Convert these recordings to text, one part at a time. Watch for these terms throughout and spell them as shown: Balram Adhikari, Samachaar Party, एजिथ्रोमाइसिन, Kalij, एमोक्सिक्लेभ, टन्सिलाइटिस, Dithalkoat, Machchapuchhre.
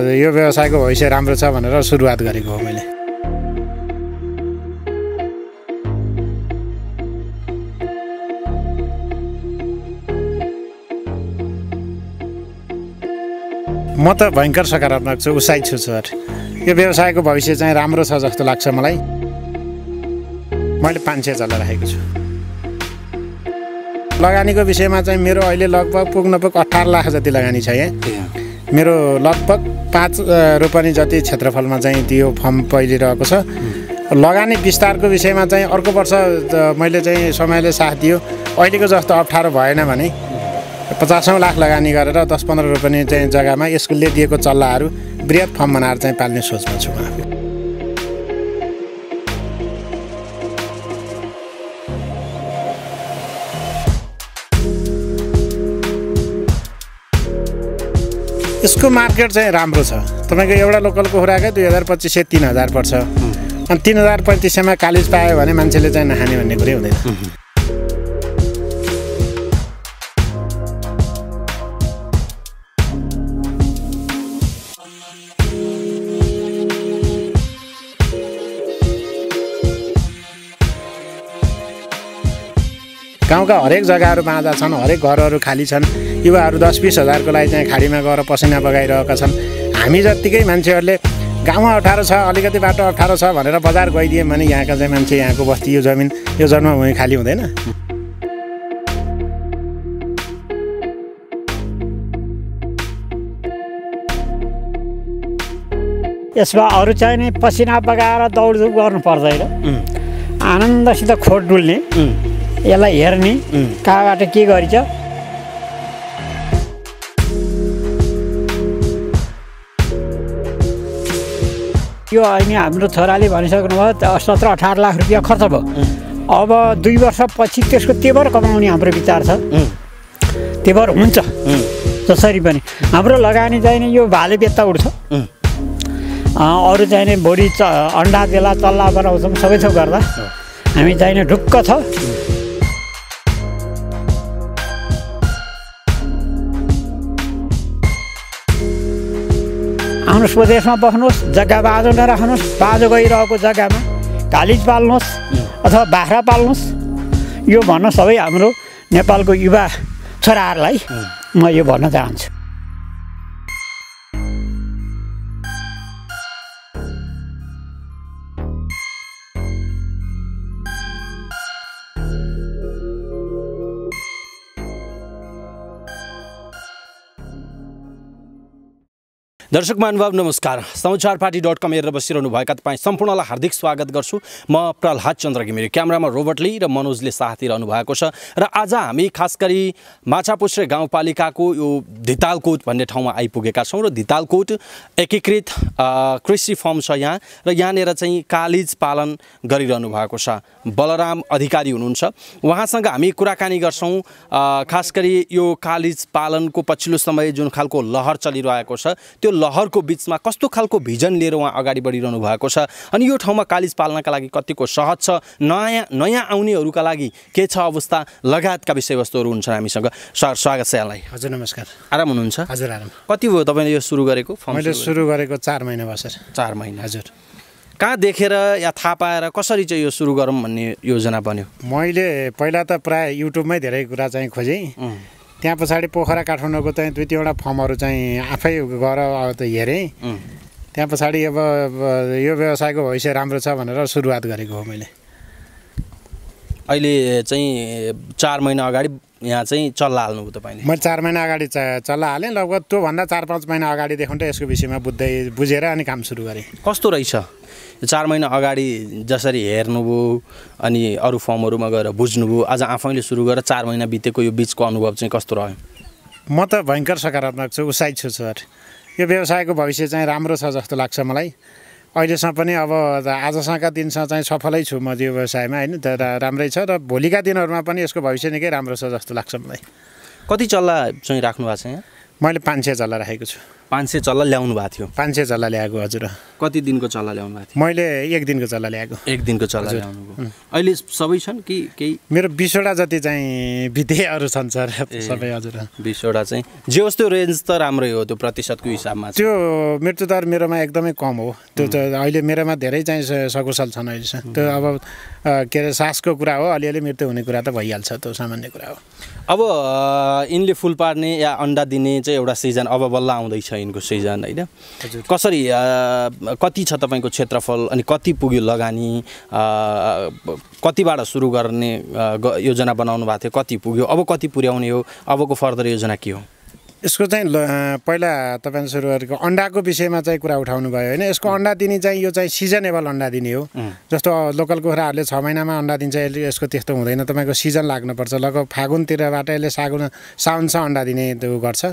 यो व्यवसाय को भविष्य राम्रो छ भनेर सुरुवात गरेको हो मैले। म त भयंकर सकारात्मक छु, उत्साहित छु सर। यो व्यवसाय को भविष्य चाहिँ राम्रो छ जस्तो लाग्छ मलाई। मैले 500 चला राखेको छु। लगानी को विषय में मेरो अहिले लगभग पुग्नपुग 18 लाख जति लगानी छ। यहाँ मेरो लगभग 5 रोपनी जति क्षेत्रफल में त्यो फर्म फैलिरहेको छ। लगानी विस्तार को विषय में अर्को वर्ष मैले समयले साथ दियो, अहिलेको जस्तो अप्ठारो भएन भने 50 लाख लगानी गरेर 10-15 रोपनी जगह में यसले दिएको चल्लाहरु बृहत फर्म बनाएर पाल्ने सोचमा छु म। इसको मार्केट चाहिँ राम्रो छ। तपाईको एउटा लोकल कुखुराकै 2500-3000 पर्छ। अनि 3000-3500 मा कालिज पायो भने मान्छेले चाहिँ नखाने भन्ने कुरा हुँदैन। गाउँका हरेक जग्गाहरु बाँझा छन्, हरेक घरहरु खाली छन्। युवाहरु 10-20 हजार को लागि खाडीमा गएर पसिना बगाइरहेका छन्। हामी जत्तिकै मान्छेहरुले गाउँमा 18 छ, अलिकति बाटो 18 छ भनेर बजार गइदिए भने यहाँका चाहिँ मान्छे, यहाँको बस्ती, यो जमिन, यो जन्मभूमि खाली हुँदैन। यसमा अरु चाहिने पसिना बगाएर दौडधुप गर्नु पर्दैन, आनन्दसित खोट डुल्ने, यसलाई हेर्ने कहाँबाट के गरिन्छ। यो अहिले हाम्रो छोराले भनिसक्नुभयो 17-18 लाख रुपैयाँ खर्च भयो। अब 2 वर्षपछि त्यसको तेवर कमाउने हाम्रो विचार छ। तेवर हुन्छ जसरी पनि। हाम्रो लगानी चाहिँ यो भाले बेत्ता उड्छ, अरू चाहिने भोडी अन्डा बेला चल्ला बनाउँछौँ। सबै थोक गर्दा हामी चाहिने ढुक्क छ। आउनुहोस् प्रदेशमा बस्नुहोस्, जग्गा बाँझो नराख्नुहोस्, बाँझो गइरहेको जग्गामा कालिज पाल्नुहोस् अथवा बाख्रा पाल्नुहोस्। यो भन्न सबै हाम्रो नेपालको युवा छोराहरूलाई म यो भन्न चाहन्छु। दर्शक महानुभाव नमस्कार। समाचार पार्टी .com हेरेर बसिरहनुभएका तपाईँ सम्पूर्णलाई हार्दिक स्वागत गर्छु। म प्रहलाद चन्द्र घिमिरे, क्यामेरामा रोबर्टले र मनोजले साथ दिइरहनु भएको छ। र आज हामी खास गरी माछापुच्छ्रे गाउँपालिकाको यो धितालकोट भन्ने ठाउँमा आइपुगेका छौँ। र धितालकोट एकीकृत कृषि फर्म छ यहाँ, र यहाँनिर चाहिँ कालिज पालन गरिरहनु भएको छ। बलराम अधिकारी हुनुहुन्छ, उहाँसँग हामी कुराकानी गर्छौँ। खास गरी यो कालिज पालनको पछिल्लो समय जुन खालको लहर चलिरहेको छ, त्यो लहर को बीच में कस्तो खालको भिजन लिएर वहाँ अगाडि बढिरहनु भएको छ, अनि यो ठाउँमा कालिज पाल्नका लागि कतिको सहज छ, नयाँ आउनेहरूका लागि के छ अवस्था लगायतका विषयवस्तुहरू हुन्छन्। हामीसँग सर स्वागत छ यहाँलाई। हजुर नमस्कार। आराम हुनुहुन्छ? हजुर आराम। कति भयो तपाईँले यो सुरु गरेको? मैले सुरु गरेको 4 महिना भयो सर। 4 महिना? हजुर। कहाँ देखेर या थाहा पाएर कसरी चाहिँ यो सुरु गरौँ भन्ने योजना बन्यो? मैले पहिला त प्राय युट्युबमै धेरै कुरा चाहिँ खोजेँ। त्यहाँ पछाडि पोखरा काठमाडौँको चाहिँ 2-3 वटा फर्महरू चाहिँ आफै गएर त हेरेँ। त्यहाँ पछाडि अब यो व्यवसायको भविष्य राम्रो छ भनेर सुरुवात गरेको हो मैले। अहिले चाहिँ 4 महिना अगाडि यहाँ चाहिँ चल्ला हाल्नुभयो तपाईँले? मैले 4 महिना अगाडि चल्ला हालेँ। लगभग त्योभन्दा 4-5 महिना अगाडिदेखि त यसको विषयमा बुझेर अनि काम सुरु गरेँ। कस्तो रहेछ 4 महिना अगाडि जसरी हेर्नुभयो अनि अरू फर्महरूमा गएर बुझ्नुभयो, आज आफैले सुरु गरेर 4 महिना बितेको यो बिचको अनुभव चाहिँ कस्तो रह्यो? म त भयंकर सकारात्मक छु, उत्साहित छु सर। यो व्यवसायको भविष्य चाहिँ राम्रो छ जस्तो लाग्छ मलाई। अहिलेसम्म पनि अब आजसम्मका दिनसम्म चाहिँ सफलै छु म यो व्यवसायमा, होइन? तर राम्रै छ, र भोलिका दिनहरूमा पनि यसको भविष्य निकै राम्रो छ जस्तो लाग्छ मलाई। कति चल्ला चाहिँ राख्नु भएको छ यहाँ? मैले 500 चल्ला राखेको छु। 500 चल्ला ल्याउनु भएको थियो। 500 चल्ला ल्याएको हजुर। कति दिनको चल्ला ल्याउनु भएको थियो? मैले एक दिनको चल्ला ल्याएको। एक दिनको चल्ला ल्याउनु भयो। अहिले सबै छन् कि केही? मेरो 20 वटा जति चाहिँ विधेयहरू छन् सर सबै हजुर। 20 वटा चाहिँ जे जस्तो रेन्ज त राम्रै हो त्यो प्रतिशतको हिसाबमा। त्यो मृत्युदर मेरोमा एकदमै कम हो। त्यो अहिले मेरोमा धेरै चाहिँ सकुशल छन् अहिले। त्यो अब के रे सासको कुरा हो, अलिअलि मृत्यु हुने कुरा त भइहाल्छ, त्यो सामान्य कुरा हो। अब इनले फुल पार्ने या अन्डा दिने चाहिँ एउटा सिजन अब बल्ल आउँदैछ इनको सीजन हैन। कसरी कति छ तपाईको क्षेत्रफल अनि कति पुग्यो लगानी, कतिबाट सुरु गर्ने योजना बनाउनु भएको थियो, कति पुग्यो, अब कति पुर्याउने हो, अबको फर्दर योजना के हो? यसको चाहिँ पहिला तपाईले सुरु गरेको अन्डाको विषयमा चाहिँ कुरा उठाउनु भयो हैन। यसको अन्डा दिने चाहिँ यो चाहिँ सिजनेबल अन्डा दिने हो। जस्तो लोकल कुखुराहरुले 6 महिनामा अन्डा दिन्छ, यसको त्यस्तो हुँदैन, तपाईको सिजन लाग्नुपर्छ। लगभग फागुनतिरबाट यसले साउनसम्म अन्डा दिने त्यो गर्छ।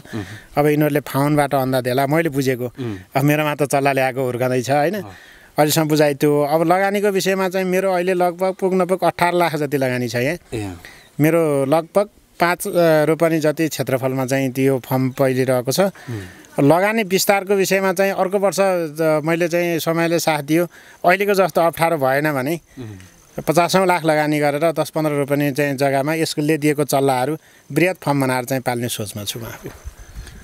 अब यिनीहरुले फाउनबाट अन्डा देला मैले बुझेको। अब मेरोमा त चल्ला ल्याएको हुर्कादैछ हैन, अहिलेसम्म बुझाइ त्यो। अब लगानीको विषयमा चाहिँ मेरो अहिले लगभग पुग्नपुग 18 लाख जति लगानी छ यहाँ। मेरो लगभग 5 रोपनी जति क्षेत्रफलमा चाहिँ त्यो फर्म फैलिरहेको छ। लगानी विस्तारको विषयमा चाहिँ अर्को वर्ष मैले चाहिँ समयले साथ दियो, अहिलेको जस्तो अप्ठ्यारो भएन भने 50 लाख लगानी गरेर 10-15 रोपनी चाहिँ जग्गामा यसले दिएको चल्लाहरू वृहत फर्म बनाएर चाहिँ पाल्ने सोचमा छु म।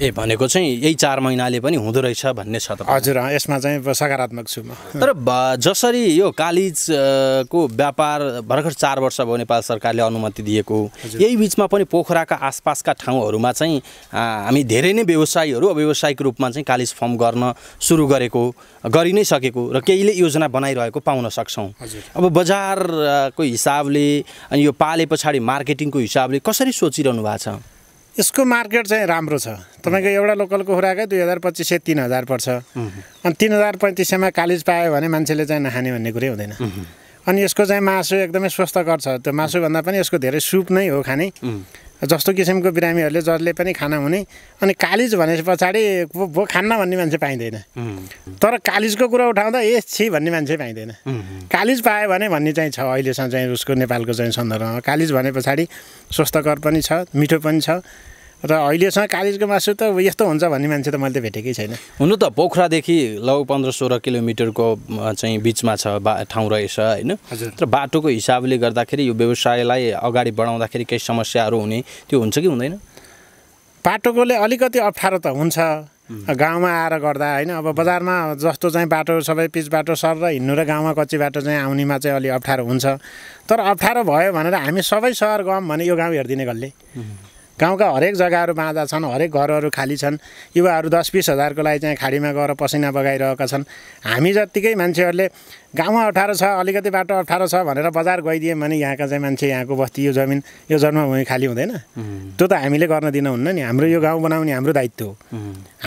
ए भनेको चाहिँ यही 4 महिनाले पनि हुँदो रहेछ भन्ने छ त? हजुर, यसमा चाहिँ सकारात्मक छु म। तर जसरी यो कालिज को व्यापार भर्खर 4 वर्ष भयो नेपाल सरकारले अनुमति दिएको, यही बीचमा पनि पोखराका आसपासका ठाउँहरुमा चाहिँ हामी धेरै नै व्यवसायीहरु व्यवसायिक रूपमा चाहिँ कालिज फर्म गर्न सुरु गरेको, गरि नै सकेको र केहीले योजना बनाइरहेको पाउन सक्छौं। अब बजारको हिसाबले अनि यो पालेपछि मार्केटिङको हिसाबले कसरी सोचिरहनु भएको छ? यसको मार्केट चाहिँ राम्रो छ। तपाईको एउटा लोकल कुखुराकै 2500-3000 पर्छ। अनि 3500 मा कालिज पायो भने मान्छेले चाहिँ नखाने भन्ने कुरै हुँदैन। अनि यसको चाहिँ मासु एकदमै स्वस्थकर छ। त्यो मासु भन्दा पनि यसको धेरै सुप नै हो खाने, जस्तो किसिमको बिरामीहरुले जसले पनि खाना हुने। अनि कालिज भनेपछि भो खान्न भन्ने मान्छे पाइदैन, तर कालिजको कुरा उठाउँदा ए छि भन्ने मान्छे पाइदैन। कालिज पाए भने भन्ने चाहिँ छ अहिलेसम्म चाहिँ उसको नेपालको चाहिँ सन्दर्भमा। कालिज भनेपछि स्वस्थकर पनि छ, मिठो पनि छ, र अहिलेसम्म कालिजको मासु त यस्तो हुन्छ भन्ने मान्छे त मैले त भेटेकै छैन। हुनु त पोखरादेखि लगभग 15-16 किलोमिटरको चाहिँ बीचमा छ ठाउँ रहेछ हैन, तर बाटोको हिसाबले गर्दाखेरि यो व्यवसायलाई अगाडि बढाउँदाखेरि केही समस्याहरू हुने त्यो हुन्छ कि हुँदैन? बाटोकोले अलिकति अप्ठ्यारो त हुन्छ गाउँमा आएर गर्दा हैन। अब बजारमा जस्तो चाहिँ बाटो सबै पिच बाटो सर हिन्नु र गाउँमा कच्ची बाटो चाहिँ आउनेमा चाहिँ अलि अप्ठ्यारो हुन्छ। तर अप्ठ्यारो भयो भनेर हामी सबै शहर गाउँ भने यो गाउँ हेर्दिने गल्ले। गाउँका हरेक जग्गाहरू बाँझा छन्, हरेक घरहरू खाली छन्, युवाहरू 10-20 हजारको लागि चाहिँ खाडीमा गएर पसिना बगाइरहेका छन्। हामी जतिकै मान्छेहरूले गाउँमा अप्ठ्यारो छ, अलिकति बाटो अप्ठ्यारो छ भनेर बजार गइदिए भने यहाँका चाहिँ मान्छे, यहाँको बस्ती, यो जमिन, यो जन्मभूमि खाली हुँदैन। त्यो त हामीले गर्न दिनुहुन्न नि। हाम्रो यो गाउँ बनाउने हाम्रो दायित्व हो।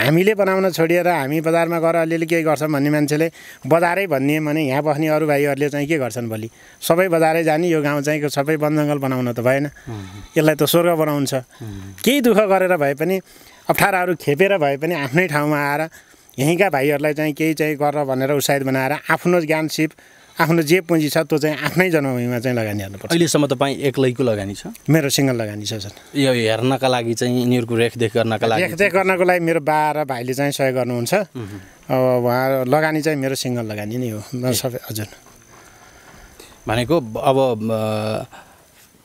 हामीले बनाउन छोडिएर हामी बजारमा गएर अलिअलि केही गर्छौं भन्ने मान्छेले बजारै भन्ने भने यहाँ बस्ने अरु भाइहरुले चाहिँ के गर्छन् भोलि? सबै बजारै जाने, यो गाउँ चाहिँ सबै वनजंगल बनाउन त भएन, यसलाई त स्वर्ग बनाउनु छ। केही दुःख गरेर भए पनि, अप्ठ्याराहरू खेपेर भए पनि आफ्नै ठाउँमा आएर यहीँका भाइहरुलाई चाहिँ केही चाहिँ गर भनेर उत्साहित बनाएर आफ्नो ज्ञान सिप, आफ्नो जे पुँजी छ त्यो चाहिँ आफ्नै जन्मभूमिमा चाहिँ लगानी गर्नुपर्छ। अहिलेसम्म तपाई एक्लैको लगानी छ? मेरो सिंगल लगानी छ सर। यो हेर्नका लागि चाहिँ यिनीहरुको रेखदेख गर्नको लागि मेरो बा र भाइले चाहिँ सहयोग गर्नुहुन्छ। अब वहाँ लगानी चाहिँ मेरो सिंगल लगानी नै हो सबै हजुर। भनेको अब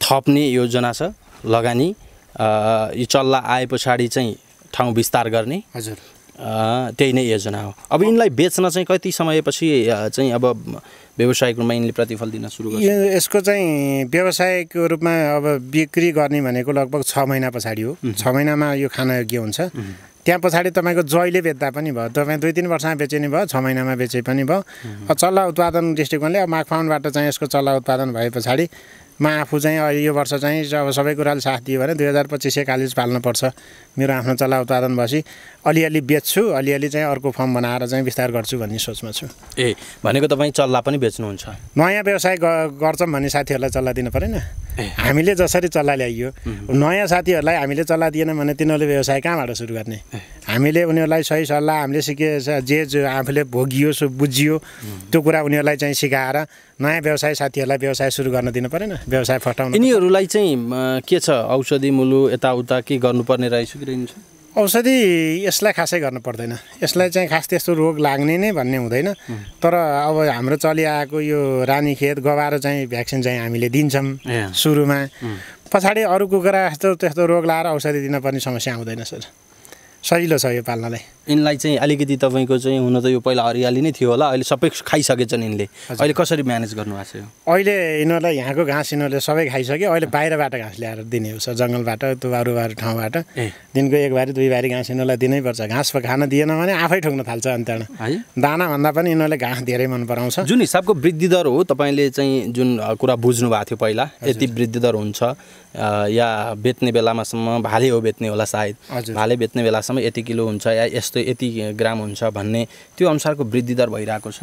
थप्ने योजना छ, लगानी यो चल्ला आएपछि चाहिँ ठाउँ विस्तार गर्ने हजुर, त्यही नै योजना हो। अब यिनलाई बेच्न चाहिँ कति समयपछि चाहिँ अब व्यवसायिक रूपमा यिनले प्रतिफल दिन सुरु गर्छ? यसको चाहिँ व्यवसायिक रूपमा अब बिक्री गर्ने भनेको लगभग 6 महिना पछाडि हो। 6 महिनामा यो खान योग्य हुन्छ। त्यहाँ पछाडि तपाईको जहिले बेच्दा पनि भयो, तपाई 2-3 वर्षमा बेचे नि भयो, 6 महिनामा बेचे पनि भयो। चल्ला उत्पादन दृष्टिकोणले अब माघफाउनबाट चाहिँ यसको चल्ला उत्पादन भए पछाडि म आफू चाहिँ यो वर्ष चाहिँ अब सबै कुराले साथ दियो भने 2500 कालिज पाल्नुपर्छ। मेरो आफ्नो चल्ला उत्पादन भएपछि अलिअलि बेच्छु, अलिअलि चाहिँ अर्को फर्म बनाएर चाहिँ विस्तार गर्छु भन्ने सोचमा छु। ए भनेको तपाईँ चल्ला पनि बेच्नुहुन्छ? नयाँ व्यवसाय गर्छौँ भन्ने साथीहरूलाई चल्ला दिनु परेन। हामीले जसरी चल्ला ल्याइयो, नयाँ साथीहरूलाई हामीले चल्ला दिएन भने तिनीहरूले व्यवसाय कहाँबाट सुरु गर्ने? हामीले उनीहरूलाई सही सल्लाह, हामीले सिके जे आफूले भोगियो बुझियो त्यो कुरा उनीहरूलाई चाहिँ सिकाएर नयाँ व्यवसाय साथीहरूलाई व्यवसाय सुरु गर्न दिनु परेन, व्यवसाय फटाउन। यिनीहरूलाई चाहिँ के छ औषधि मुलो यताउता के गर्नुपर्ने रहेछ कि रहन्छ? औषधि यसलाई खासै गर्न पर्दैन। यसलाई चाहिँ खास त्यस्तो रोग लाग्ने नै भन्ने हुँदैन। तर अब हाम्रो चलिआएको यो रानीखेत गवारो चाहिँ भ्याक्सिन चाहिँ हामीले दिन्छौं सुरुमा, पछाडी अरु कुखुरा जस्तो त्यस्तो रोग लाएर औषधि दिन पनि समस्या आउँदैन सर। सजिलो छ यो पाल्नलाई। इनलाई चाहिँ अलिकति तपाईको चाहिँ हुन त यो पहिला हरियाली नै थियो होला, अहिले सबै खाइसकेछन् इनले। अहिले कसरी म्यानेज गर्नु भएको छ यो? अहिले इनलाई यहाँको घाँस इनले सबै खाइसक्यो। अहिले बाहिरबाट घाँस ल्याएर दिने हो सर, जंगलबाट तुवारुवार ठाउँबाट। दिनको एक बारी दुई बारी घाँस इनलाई दिनैपर्छ। घाँस खान दिएन भने आफै ठोक्न थाल्छ अन्त्यमा। दाना भन्दा पनि इनले घाँस धेरै मन पराउँछ। जुन हिसाबको वृद्धि दर हो तपाईले चाहिँ जुन कुरा बुझ्नु भएको थियो पहिला, यति वृद्धि दर हुन्छ या बेच्ने बेलामा सम्म भाले हो बेच्ने होला सायद, भाले बेच्ने बेला यति किलो हुन्छ या यस्तो यति ग्राम हुन्छ भन्ने त्यो अनुसारको वृद्धि दर भइरहेको छ।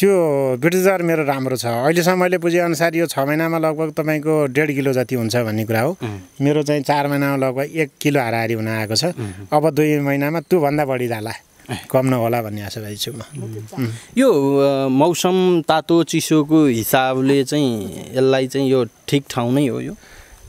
त्यो वृद्धि दर मेरो राम्रो छ। अहिलेसम्म मैले बुझे अनुसार यो ६ महिनामा लगभग तपाईको 1.5 किलो जति हुन्छ भन्ने कुरा हो। मेरो चाहिँ ४ महिनामा लगभग 1 किलो हाराहारी हुन आएको छ। अब २ महिनामा त्यो भन्दा बढी जाला, कम नहोला भन्ने आशा राख्छु म। यो मौसम तातो चिसोको हिसाबले चाहिँ यसलाई चाहिँ यो ठिक ठाउँ नै हो।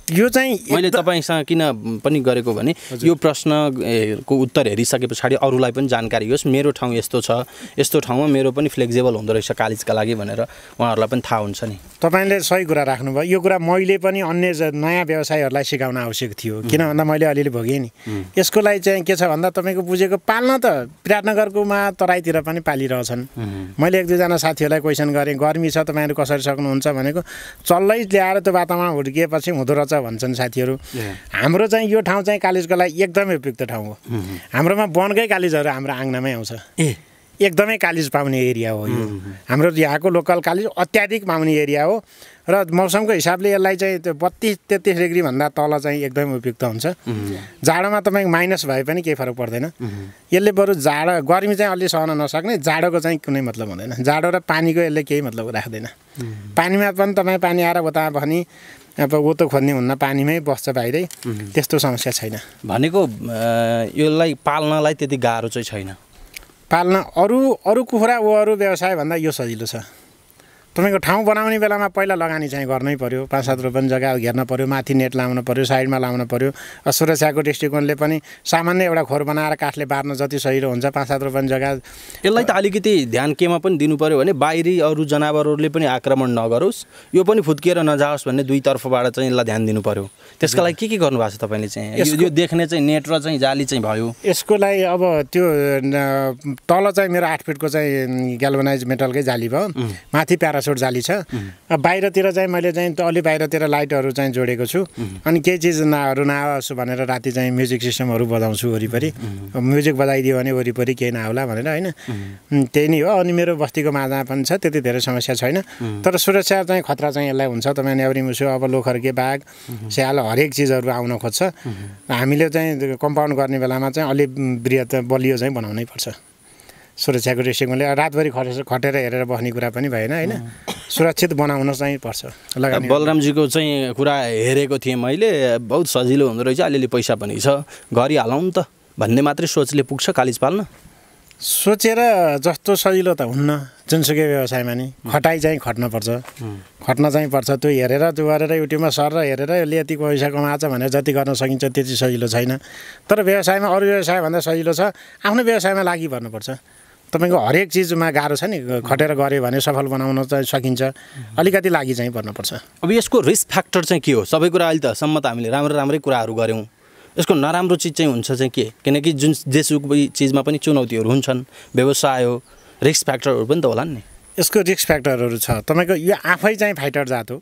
यो चाहिँ मैले तपाईसँग किन पनि गरेको भने यो प्रश्न को उत्तर हेरिसके पछाडी अरूलाई पनि जानकारी होस्। मेरो ठाउँ यस्तो छ, यस्तो ठाउँमा मेरो पनि फ्लेक्सिबल हुँदो रहेछ कालिजका लागि भनेर उहाँहरूलाई पनि थाहा हुन्छ नि। तपाईले सही कुरा राख्नुभयो। यो कुरा मैले पनि अन्य नयाँ व्यवसायीहरूलाई सिकाउन आवश्यक थियो। किन भन्दा मैले अलिअलि भोगेँ नि। यसको लागि चाहिँ के छ भन्दा तपाईको बुझेको पाल्न त विराटनगरकोमा तराईतिर पनि पालिरहेछन्। मैले 1-2 जना साथीहरूलाई क्वेशन गरेँ, गर्मी छ तपाईहरु कसरी सक्नुहुन्छ भनेको। चल्लै ल्याएर त्यो वातावरण हुड्किएपछि हुँदो रहेछ भन्छन् साथीहरु। हाम्रो चाहिँ यो ठाउँ चाहिँ कालिजको लागि एकदमै उपयुक्त ठाउँ हो। हाम्रोमा वनकै कालिजहरु हाम्रो आँगनमै आउँछ। एकदमै कालिज पाउने एरिया हो यो। हाम्रो यहाँको लोकल कालिज अत्याधिक पाउने एरिया हो र मौसमको हिसाबले यसलाई चाहिँ 32-33 डिग्री भन्दा तल चाहिँ एकदमै उपयुक्त हुन्छ। जाडोमा तपाईको माइनस भए पनि केही फरक पर्दैन। यसले बरु जाडो गर्मी चाहिँ अलि सहन नसक्ने, जाडोको चाहिँ कुनै मतलब हुँदैन। जाडो र पानीको यसले केही मतलब राख्दैन। पानीमा पनि तपाई पानी आएर उता भनी अब वो त खोज्ने हुन्न, पानीमै बस्छ बाहिरै। त्यस्तो समस्या छैन भनेको यसलाई पाल्नलाई त्यति गाह्रो चाहिँ छैन। पाल्न अरू कुखुरा अरू व्यवसाय भन्दा यो सजिलो छ। तपाईको ठाउँ बनाउने बेलामा पहिला लगानी चाहिँ गर्नै पर्यो। 5-7 रोपन जग्गा घेर्न पर्यो, माथि नेट लाउन पर्यो, साइडमा लाउन पर्यो। सुरक्षाको दृष्टिकोणले पनि सामान्य एउटा खोर बनाएर काठले बार्न जति सजिलो हुन्छ 5-7 रोपन जग्गा। यसलाई त अलिकति ध्यान केमा पनि दिनु पर्यो भने बाहिरी अरू जनावरहरूले पनि आक्रमण नगरोस्, यो पनि फुत्किएर नजाओस् भन्ने दुई तर्फबाट चाहिँ यसलाई ध्यान दिनु पर्यो। त्यसका लागि के गर्न भएको छ तपाईले चाहिँ? यो देख्ने चाहिँ नेट र चाहिँ जाली चाहिँ भयो। यसको लागि अब त्यो तल चाहिँ मेरो 8 फिटको चाहिँ ग्याल्भनाइज मेटलकै जाली भयो, माथि प्यारा जाली छ। बाहिरतिर चाहिँ मैले चाहिँ अलि बाहिरतिर लाइटहरु चाहिँ जोडेको छु। अनि केही चीज नआओस् भनेर राति चाहिँ म्युजिक सिस्टमहरु बजाउँछु वरिपरि। म्युजिक बजाइदियो भने वरिपरि केही नआउला भनेर, हैन? त्यही नै हो। अनि मेरो बस्तीको माजा पनि छ, त्यति धेरै समस्या छैन। तर सुरक्षा चाहिँ खतरा चाहिँ यसलाई हुन्छ। तपाई नेवरी मुसो अब लोखर्के बाघ स्याल हरेक चीजहरु आउन खोज्छ। हामीले चाहिँ कम्पाउन्ड गर्ने बेलामा चाहिँ अलि बृहत बलियो चाहिँ बनाउनै पर्छ। सुरक्षाको दृष्टिकोणले रातभरि खटेर हेरेर बस्ने कुरा पनि भएन, हैन? सुरक्षित बनाउन चाहिँ पर्छ। बलरामजीको चाहिँ कुरा हेरेको थिएँ मैले, बहुत सजिलो हुँदो रहेछ, अलिअलि पैसा पनि छ, गरिहालौँ त भन्ने मात्रै सोचले पुग्छ कालिज पाल्न? सोचेर जस्तो सजिलो त हुन्न जुनसुकै व्यवसायमा नि। खटाइ चाहिँ खट्न चाहिँ पर्छ। त्यो हेरेर त्यो गरेर युट्युबमा सर्च हेरेर यसले यति पैसा कमाछ भनेर जति गर्न सकिन्छ त्यति सजिलो छैन। तर व्यवसायमा अरू व्यवसायभन्दा सजिलो छ। आफ्नो व्यवसायमा लागि पर्नुपर्छ। तपाईको हरेक चीजमा गाह्रो छ नि, खटेर गरे भने सफल बनाउन चाहिँ सकिन्छ, अलिकति लागि चाहिँ पर्नुपर्छ। अब यसको रिस्क फ्याक्टर चाहिँ के हो? सबै कुरा अहिले त सम्म त हामीले राम्रै कुराहरू गर्यौं। यसको नराम्रो चीज चाहिँ हुन्छ चाहिँ के? किनकि जुन जेसुकै चीजमा पनि चुनौतीहरू हुन्छन्, व्यवसाय हो, रिस्क फ्याक्टरहरू पनि त होला नि। यसको रिस्क फ्याक्टरहरू छ। तपाईको यो आफै चाहिँ फाइटर जात हो।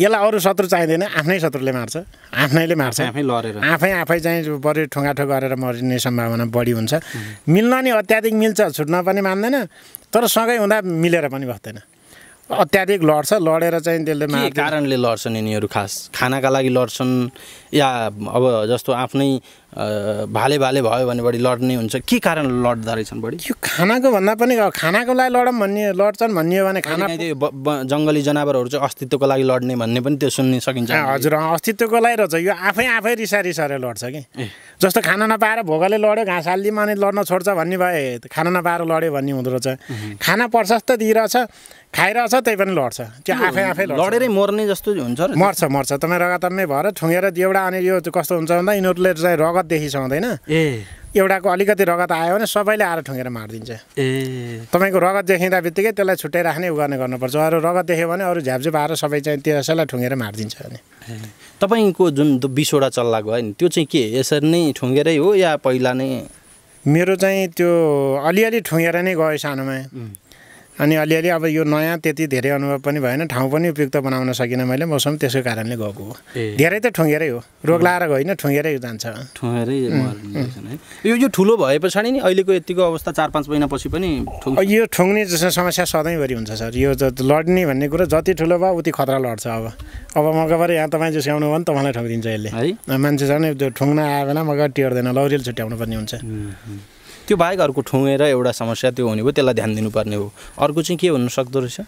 यसलाई अरू शत्रु चाहिँदैन, आफ्नै शत्रुले मार्छ, आफ्नैले मार्छ, आफै लडेर आफै चाहिँ बढी ठोङ्गाठोक गरेर मर्ने सम्भावना बढी हुन्छ। मिल्न नि अत्याधिक मिल्छ, छुट्न पनि मान्दैन। तर सँगै हुँदा मिलेर पनि बस्दैन, अत्याधिक लड्छ। लडेर चाहिँ त्यसले के कारणले लड्छन् यिनीहरू? खास खानाका लागि लड्छन् या अब जस्तो आफ्नै भाले भयो भने बढी लड्ने हुन्छ? के कारण लड्दा रहेछन् बढी? यो खानाको भन्दा पनि खानाको लागि लड्छन् भन्ने भने खाना जङ्गली जनावरहरू चाहिँ अस्तित्वको लागि लड्ने भन्ने पनि त्यो सुन्न सकिन्छ। हजुर, अस्तित्वको लागि रहेछ। यो आफै रिसाएर लड्छ कि जस्तो खाना नपाएर भोगले लड्यो, घाँस हालिदिएमा अनि लड्न छोड्छ भन्ने भए खाना नपाएर लड्यो भन्ने हुँदो रहेछ। खाना प्रशस्त दिइरहेछ, खाइरहेछ त्यही पनि लड्छ त्यो आफै आफै लडेरै मर्ने जस्तो हुन्छ र मर्छ मर्छ तमे रगतन नै भएर ठुंगेर एउटा अनि यो कस्तो हुन्छ भन्दा इनोटले चाहिँ रगत देखिसक्दैन ए एउटाको अलिकति रगत आयो भने सबैले आएर ठुंगेर मार्दिन्छ ए तपाईको रगत देखिँदा बित्तिकै त्यसलाई छुट्याइ राख्ने उगार्ने गर्नुपर्छ अरु रगत देख्यो भने अरु झ्यापझ्याप आएर सबै चाहिँ त्यसैलाई ठुंगेर मार्दिन्छ अनि तपाईको जुन 20 वटा चल्ला गयो नि त्यो चाहिँ के यसरी नै ठुंगेरै हो या पहिला नै मेरो चाहिँ त्यो अलिअलि ठुंगेर नै गयो सानोमा अनि अलिअलि अब यो नयाँ त्यति धेरै अनुभव पनि भएन ठाउँ पनि उपयुक्त बनाउन सकिन मैले मौसम त्यसको कारणले गएको हो धेरै त ठुंगेरै हो रोग लाएर होइन ठुंगेरै जान्छ ठुंगेरै मर्ने यो ठुलो भएपछि नि अहिलेको यतिको अवस्था 4-5 महिनापछि पनि यो ठुंग्ने जस्तो समस्या सधैँभरि हुन्छ सर यो लड्ने भन्ने कुरा जति ठुलो भयो उति खतरा लड्छ अब मगभर यहाँ तपाईं जस्याउनु भयो नि तपाईलाई ठोकिदिन्छ यसले है मान्छे झन् ठुंग्न आए बेला मग टिर्दैन लौरेल छुट्याउनु पर्ने हुन्छ त्यो बाहेक अर्को ठुंगेर एउटा समस्या त्यो हुने हो त्यसलाई ध्यान दिनुपर्ने हो अर्को चाहिँ के हुन सक्दो रहेछ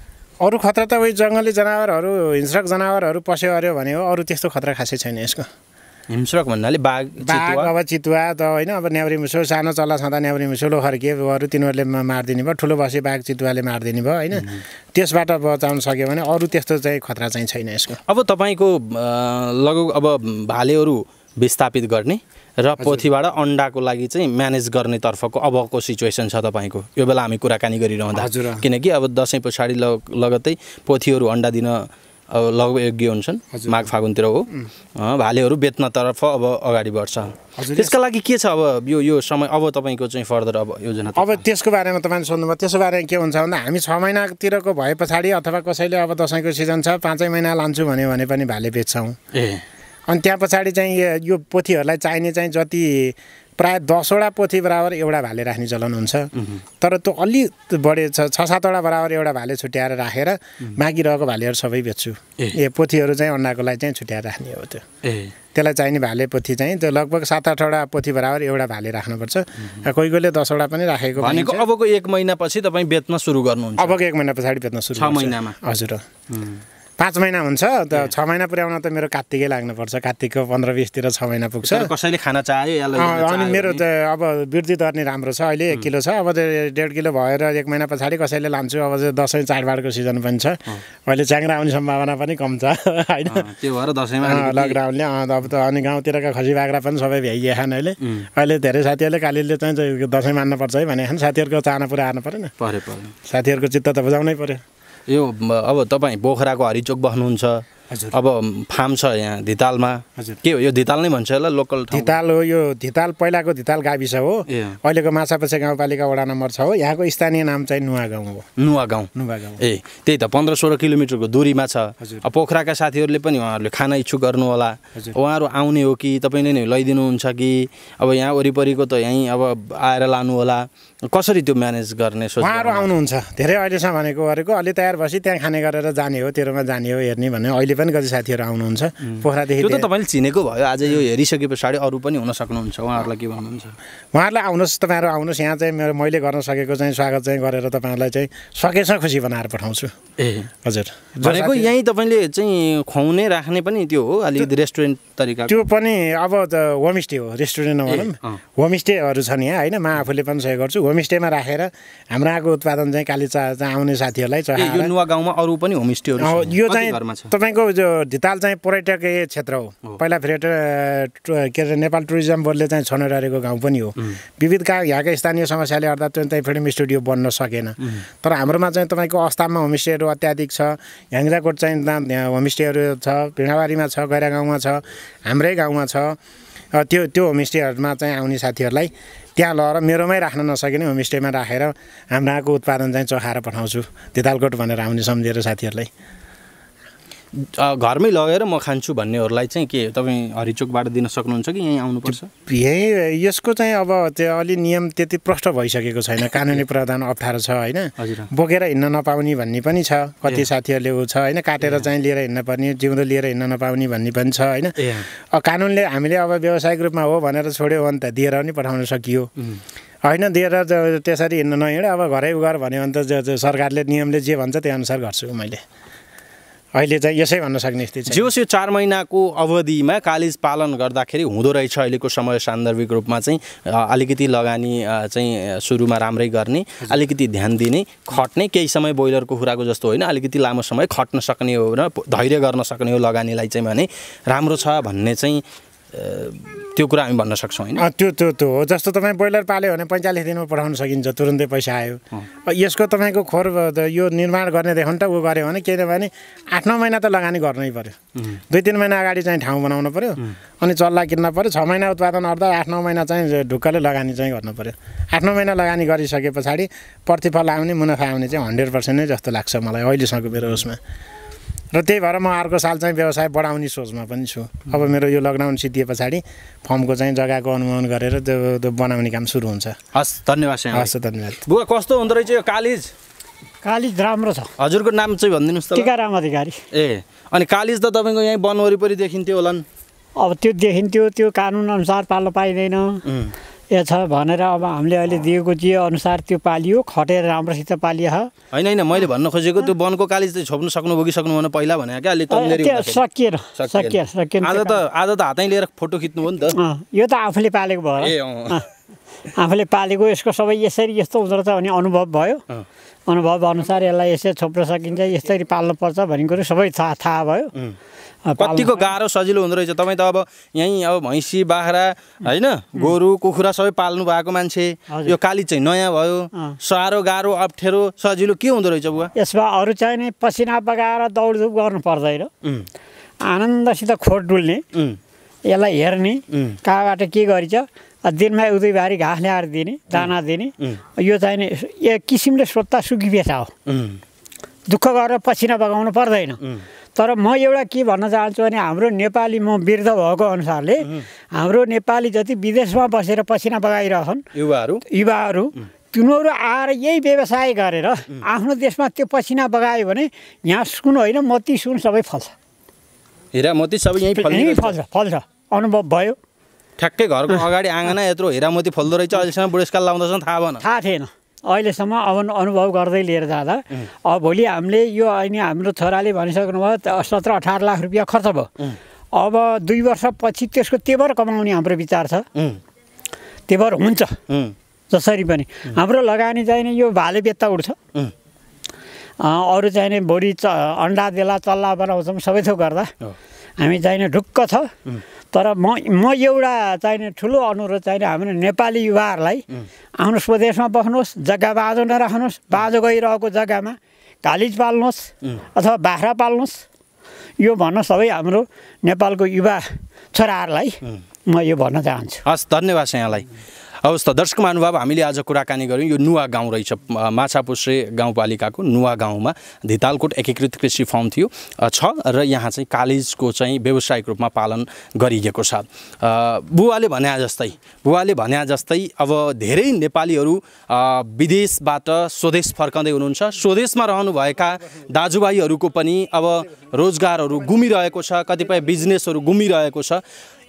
अरु खतरा त उही जंगली जनावरहरु हिंस्रक जनावरहरु पस्यो अर्यो भने हो अरु त्यस्तो खतरा खासै छैन यसको हिंस्रक भन्नाले बाघ चितुवा अब चितुवा त हैन अब न्याउरी मुसो सानो चल्ला छँदा न्याउरी मुसो लोखर्के अरु तिनीहरुले मार्दिने भयो ठुलो बसी बाघ चितुवाले मार्दिने भयो हैन त्यसबाट बचाउन सक्यो भने अरु त्यस्तो चाहिँ खतरा चाहिँ छैन यसको अब तपाईको लगभग अब भालेहरु विस्थापित गर्ने र पोथीबाट अण्डाको लागि चाहिँ म्यानेज गर्ने तर्फको अबको सिचुएसन छ तपाईको यो बेला हामी कुराकानी गरिरहँदा किनकि अब दशैं पछाडी लगत्तै पोथीहरु अण्डा दिन लगभग हुन्छन् माघ फागुनतिर हो भालेहरु बेच्न तर्फ अब अगाडि बढ्छ त्यसका लागि के छ अब यो समय अब तपाईको चाहिँ फर्दर अब योजना अब त्यसको बारेमा तपाईले सोध्नुभयो त्यसको बारेमा के हुन्छ भन्दा हामी 6 महिनातिरको भएपछाडी अथवा कसैले अब दशैंको सिजन छ 5 महिना लान्छु भन्यो भने पनि भाले बेच्छौं अनि त्यहाँ पछाडी चाहिँ यो पोथीहरुलाई चाहिने चाहिँ जति प्राय 10 वटा पोथी बराबर एउटा भाले राख्ने चलन हुन्छ तर त्यो अलि बढे 6-7 वटा बराबर एउटा भाले छुट्याएर राखेर बाँकी रहेको भालेहरु सबै बेच्छु ए पोथीहरु चाहिँ अण्डाको लागि चाहिँ छुट्याएर राख्ने हो त्यो त्यसलाई चाहिने भाले पोथी चाहिँ त्यो लगभग 7-8 वटा पोथी बराबर एउटा भाले राख्नुपर्छ कोही कोहीले 10 वटा पनि राखेको भनेको अबको 1 महिनापछि तपाई बेच्न सुरु गर्नुहुन्छ अबको 1 महिना पछाडी बेच्न सुरु 6 महिनामा हजुर 5 महिना हुन्छ त 6 महिना पुर्याउन त मेरो कार्तिकै लाग्नु पर्छ कार्तिकको 15-20 तिर 6 महिना पुग्छ कसैले खाना चाह्यो या अनि मेरो अब वृद्धि दर नि राम्रो छ अहिले 1 किलो छ अब 1.5 किलो भएर 1 महिना पछाडी कसैले लान्छु अब दशैं चाडबाडको सिजन पनि छ अहिले च्याङ्रा आउने सम्भावना पनि कम छ हैन त्यो भएर दशैंमा लकडाउनले अब त अनि गाउँतिरका खसी बाख्रा पनि सबै भ्याइएछन् अहिले धेरै साथीहरुले कालीले चाहिँ दशैं मान्न पर्छ है भने साथीहरुको चाहना पूरा आउन पर्दैन पर्यो साथीहरुको चित्त त बुझाउनै पर्यो यो अब तपाई बोखराको हरिचोक बस्नुहुन्छ अब फार्म छ यहाँ धितालमा के हो यो धिताल नै भन्छ होला लोकल ठाउँ धिताल हो यो धिताल पहिलाको धिताल गाविस हो अहिलेको माछापुच्छ्रे गाउँपालिका वडा नम्बर 6 हो यहाँको स्थानीय नाम चाहिँ नुवा गाउँ हो नुवा गाउँ ए त्यही त 15-16 किलोमिटरको दूरीमा छ अब पोखराका साथीहरुले पनि उहाँहरुले खाना इच्छु गर्नु होला उहाँहरु आउने हो कि तपाईले नै लैदिनु हुन्छ कि अब यहाँ ओरीपरीको त यही अब आएर लानु होला कसरी त्यो म्यानेज गर्ने सोच्नु उहाँहरु आउनुहुन्छ धेरै अहिलेसम्म भनेको गरेको अलि तयार भसी त्यहाँ खाने गरेर जाने हो तेरोमा जाने हो हेर्ने भने अहिले पनि गति साथीहरु आउनुहुन्छ पोखरा देखि त्यो त तपाईले चिनेको भयो आज यो हेरिसके पछाडी अरु पनि हुन सक्नुहुन्छ उहाँहरुलाई के भन्नुहुन्छ उहाँहरुलाई आउनुहोस् तपाईहरु आउनुहोस् यहाँ चाहिँ मेरो मैले गर्न सकेको चाहिँ स्वागत चाहिँ गरेर तपाईहरुलाई चाहिँ सकेसम्म खुसी बनाएर पठाउँछु ए हजुर भनेको यही तपाईले चाहिँ खुवाउने राख्ने पनि त्यो हो अलि रेस्टुरेन्ट तरिका त्यो पनि अब होमस्टे हो रेस्टुरेन्ट नभनम होमस्टेहरु छन् यहाँ हैन म आफूले पनि सहयोग गर्छु होमस्टेमा राखेर हाम्रो आगो उत्पादन चाहिँ कालीचा आउने साथीहरुलाई चढाएर यो नुवा गाउँमा अरु पनि होमस्टेहरु छन् यो चाहिँ तपाईको जो धिताल चाहिँ पर्यटकीय क्षेत्र हो पहिला पर्यटक नेपाल टुरिज्म बोर्डले चाहिँ छनौट गरेको गाउँ पनि हो विविध यहाँका स्थानीय समस्याले गर्दा चाहिँ फिल्म स्टुडियो बन्न सकेन तर हाम्रोमा चाहिँ तपाईको अस्थामा होमस्टेहरु अत्याधिक छ ह्याङ्ग्राकोट चाहिँ होमस्टेहरु छ भिडाबारीमा छ गैरा गाउँमा छ हाम्रै गाउँमा छ त्यो होमस्टेहरुमा चाहिँ आउने साथीहरुलाई त्यहाँ लएर मेरोमै राख्न नसकिने होमस्टेमा राखेर हाम्रो आको उत्पादन चाहिँ चखाएर पठाउँछु धितालकोट भनेर आउने सम्झेर साथीहरुलाई घरमै लगेर म खान्छु भन्नेहरुलाई चाहिँ के तपाई हरिचोकबाट दिन सक्नुहुन्छ कि यही आउनु पर्छ यही यसको चाहिँ अब त्यो अलि नियम त्यति प्रष्ट भइसकेको छैन कानुनी प्रावधान अप्ठ्यारो छ हैन बोकेर हिन्न नपाउने भन्ने पनि छ कति साथीहरुले हो छ हैन काटेर चाहिँ लिएर हिन्न पर्ने जिउँदो लिएर हिन्न नपाउने भन्ने पनि छ हैन कानुनले हामीले अब व्यावसायिक रूपमा हो भनेर छोड्यो भने त दिएर पनि पठाउन सकियो हैन दिएर त्यसरी हिन्न नहिड अब घरै उगर भन्यो भने त सरकारले नियमले जे भन्छ त्यही अनुसार गर्छु मैले अहिले चाहिँ यसै भन्न सक्ने स्थिति छ। जोस यो 4 महिनाको अवधिमा कालिज पालन गर्दाखेरि हुँदो रहेछ अहिलेको समय सान्दर्भिक रूपमा चाहिँ अलिकति लगानी चाहिँ सुरुमा राम्रै गर्ने, अलिकति ध्यान दिने, खट्ने, केही समय ब्रोइलरको खुराको जस्तो होइन, अलिकति लामो समय खट्न सक्ने हो र धैर्य गर्न सक्ने हो लगानीलाई चाहिँ भने राम्रो छ भन्ने चाहिँ त्यो कुरा हामी भन्न सक्छौं हैन। त्यो हो जस्तो तपाई ब्रोइलर पाल्यो भने 45 दिनमा पठाउन सकिन्छ, तुरुन्तै पैसा आयो। यसको तपाईको खोर यो निर्माण गर्ने देखौन त उ गर्यो भने किनभने 8-9 महिना त लगानी गर्नै पर्यो, 2-3 महिना अगाडि चाहिँ ठाउँ बनाउन पर्यो, अनि चल्ला किन्न पर्यो, 6 महिना उत्पादन गर्दा 8-9 महिना चाहिँ ढुक्कले लगानी चाहिँ गर्न पर्यो। 8-9 महिना लगानी गरिसकेपछि प्रतिफल आउने, मुनाफा आउने चाहिँ 100% नै जस्तो लाग्छ मलाई अहिलेसम्मको मेरो उसमा। र त्यही भएर म अर्को साल चाहिँ व्यवसाय बढाउने सोचमा पनि छु। अब मेरो यो लकडाउन सिद्धिएपछि फर्मको चाहिँ जग्गाको अनुमान गरेर त्यो बनाउने काम सुरु हुन्छ। हस् धन्यवाद सर। हस् धन्यवाद। बुवा कस्तो हुँदो रहेछ यो कालिज? कालिज राम्रो छ। हजुरको नाम चाहिँ भनिदिनुस् त। टिकाराम अधिकारी। ए अनि कालिज त तपाईको यही वन वरिपरि देखिन्थ्यो होला नि? अब त्यो देखिन्थ्यो, त्यो कानुन अनुसार पाल्न पाइदैन ए छ भनेर अब हामीले अहिले दिएको जे अनुसार त्यो पालियो, खटेर राम्रोसित पालियो हैन। मैले भन्न खोजेको त्यो वनको कालिज चाहिँ छोप्न सक्नुभयो कि सक्नुभएन पहिला भने के अलि कमजोरी हुन्छ? सकिएन। आज त हातै लिएर फोटो खिच्नु हो नि त। यो त आफूले पालेको भयो। ए आफूले पालेको यसको सबै यसरी यस्तो हुन्छ त भन्ने अनुभव भयो। अनुभव अनुसार यसलाई यसरी छोप्न सकिन्छ, यसरी पाल्नु पर्छ भन्ने कुरा सबै थाहा भयो। कतिको गाह्रो सजिलो हुँदो रहेछ। तपाईँ त अब यहीँ अब भैँसी बाख्रा होइन, गोरु कुखुरा सबै पाल्नु भएको मान्छे, यो कालिज चाहिँ नयाँ भयो, साह्रो गाह्रो अप्ठ्यारो सजिलो के हुँदो रहेछ बुवा? यसमा अरू चाहिँ नि पसिना बगाएर दौडधुप गर्नु पर्दैन, आनन्दसित खोट डुल्ने, यसलाई हेर्ने कहाँबाट के गरिन्छ, दिनमा 1-2 बारी घाँस ल्याएर दिने, दाना दिने। यो चाहिँ नि एक किसिमले स्वतः सुखी पेसा हो, दुःख गरेर पसिना बगाउनु पर्दैन। तर म एउटा के भन्न चाहन्छु भने हाम्रो नेपाली, म वृद्ध भएको अनुसारले हाम्रो नेपाली जति विदेशमा बसेर पसिना बगाइरहेछन् युवाहरू, तिनीहरू आएर यही व्यवसाय गरेर आफ्नो देशमा त्यो पसिना बगायो भने यहाँ सुन होइन मोती सुन सबै फल्छ, हिरा मोती सबै यहीँ फल्छ। अनुभव भयो, ठ्याक्कै घरको अगाडि आँगना यत्रो हिरा मोती फल्दो रहेछ। अहिलेसम्म बुढेसकाल लाउँदैछन् थाहा भएन, थाहा थिएन अहिलेसम्म। अब अनुभव गर्दै लिएर जाँदा अब भोलि हामीले यो अहिले हाम्रो छोराले भनिसक्नुभयो 17-18 लाख रुपियाँ खर्च भयो। अब 2 वर्षपछि त्यसको तेवर कमाउने हाम्रो विचार छ, तेवर हुन्छ जसरी पनि। हाम्रो लगानी चाहिँ नि यो भाले बेत्ता उठ्छ, अरू चाहिँ नि भोलि अन्डा देला चल्ला बनाउँछौँ, सबै थोक गर्दा हामी चाहिँ नि ढुक्क छ। तर म एउटा चाहिने ठुलो अनुरोध चाहिने हाम्रो नेपाली युवाहरूलाई, आफ्नो स्वदेशमा बस्नुहोस्, जग्गा बाँझो नराख्नुहोस्, बाँझो गइरहेको जग्गामा कालिज पाल्नुहोस् अथवा बाख्रा पाल्नुहोस्। यो भन्न सबै हाम्रो नेपालको युवा छोराहरूलाई म यो भन्न चाहन्छु। हस् धन्यवाद यहाँलाई। हवस् त दर्शक महानुभाव, हामीले आज कुराकानी गऱ्यौँ यो नुवा गाउँ रहेछ, माछापुछ्रे गाउँपालिकाको नुवा गाउँमा धितालकोट एकीकृत कृषि फर्म थियो छ र यहाँ चाहिँ कालिजको चाहिँ व्यावसायिक रूपमा पालन गरिएको छ। बुवाले भने जस्तै अब धेरै नेपालीहरू विदेशबाट स्वदेश फर्काउँदै हुनुहुन्छ। स्वदेशमा रहनुभएका दाजुभाइहरूको पनि अब रोजगारहरू गुमिरहेको छ, कतिपय बिजनेसहरू गुमिरहेको छ।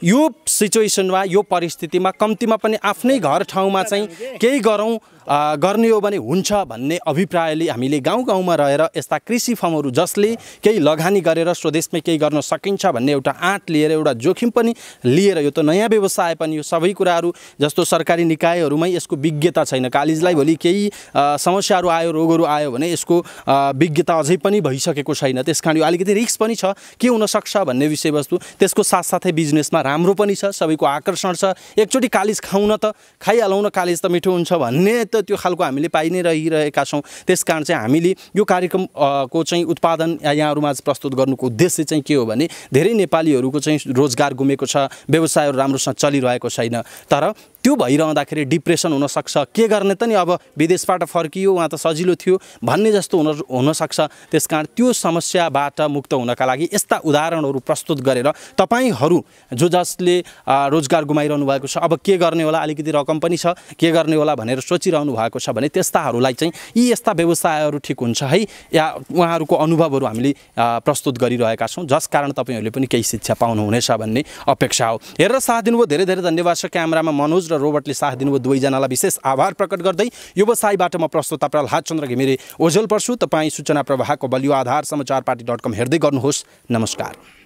यो सिचुएसनमा, यो परिस्थितिमा कम्तीमा पनि आफ्नै घर ठाउँमा चाहिँ केही गरौँ, गर्ने हो भने हुन्छ भन्ने अभिप्रायले हामीले गाउँ गाउँमा रहेर यस्ता कृषि फर्महरू जसले केही लगानी गरेर स्वदेशमै केही गर्न सकिन्छ भन्ने एउटा आँट लिएर, एउटा जोखिम पनि लिएर, यो त नयाँ व्यवसाय पनि, यो सबै कुराहरू जस्तो सरकारी निकायहरूमै यसको विज्ञता छैन। कालिजलाई भोलि केही समस्याहरू आयो, रोगहरू आयो भने यसको विज्ञता अझै पनि भइसकेको छैन। त्यस कारण यो अलिकति रिस्क पनि छ, के हुनसक्छ भन्ने विषयवस्तु। त्यसको साथसाथै बिजनेसमा राम्रो पनि छ, सबैको आकर्षण छ। एकचोटि कालिज खाउन त खाइहालौँ न, कालिज त मिठो हुन्छ भन्ने त त्यो खालको हामीले पाइ नै रहिरहेका छौँ। त्यसकारण चाहिँ हामीले यो कार्यक्रम को चाहिँ उत्पादन यहाँहरूमा प्रस्तुत गर्नुको उद्देश्य चाहिँ के हो भने धेरै नेपालीहरूको चाहिँ रोजगार गुमेको छ, व्यवसायहरू राम्रोसँग चलिरहेको छैन। तर त्यो भइरहँदाखेरि डिप्रेसन हुनसक्छ, के गर्ने त नि, अब विदेशबाट फर्कियो वहाँ त सजिलो थियो भन्ने जस्तो हुनसक्छ। त्यस कारण त्यो समस्याबाट मुक्त हुनका लागि यस्ता उदाहरणहरू प्रस्तुत गरेर तपाईँहरू जसले रोजगार गुमाइरहनु भएको छ, अब के गर्ने होला, अलिकति रकम पनि छ, के गर्ने होला भनेर सोचिरहनु भएको छ भने त्यस्ताहरूलाई चाहिँ यी यस्ता व्यवसायहरू ठिक हुन्छ है, या उहाँहरूको अनुभवहरू हामीले प्रस्तुत गरिरहेका छौँ, जस कारण तपाईँहरूले पनि केही शिक्षा पाउनुहुनेछ भन्ने अपेक्षा हो। हेरेर साथ दिनुभयो, धेरै धेरै धन्यवाद छ। क्यामेरामा मनोज र रोबर्टले साथ दिनुभयो दुवैजनालाई विशेष आभार प्रकट गर्दै यो व्यवसायबाट म प्रस्तोता प्रहलाद चन्द्र घिमिरे ओझेल पर्छु। तपाई सूचना प्रवाहको बलियो आधार समाचार पार्टी.com हेर्दै गर्नुहोस्। नमस्कार।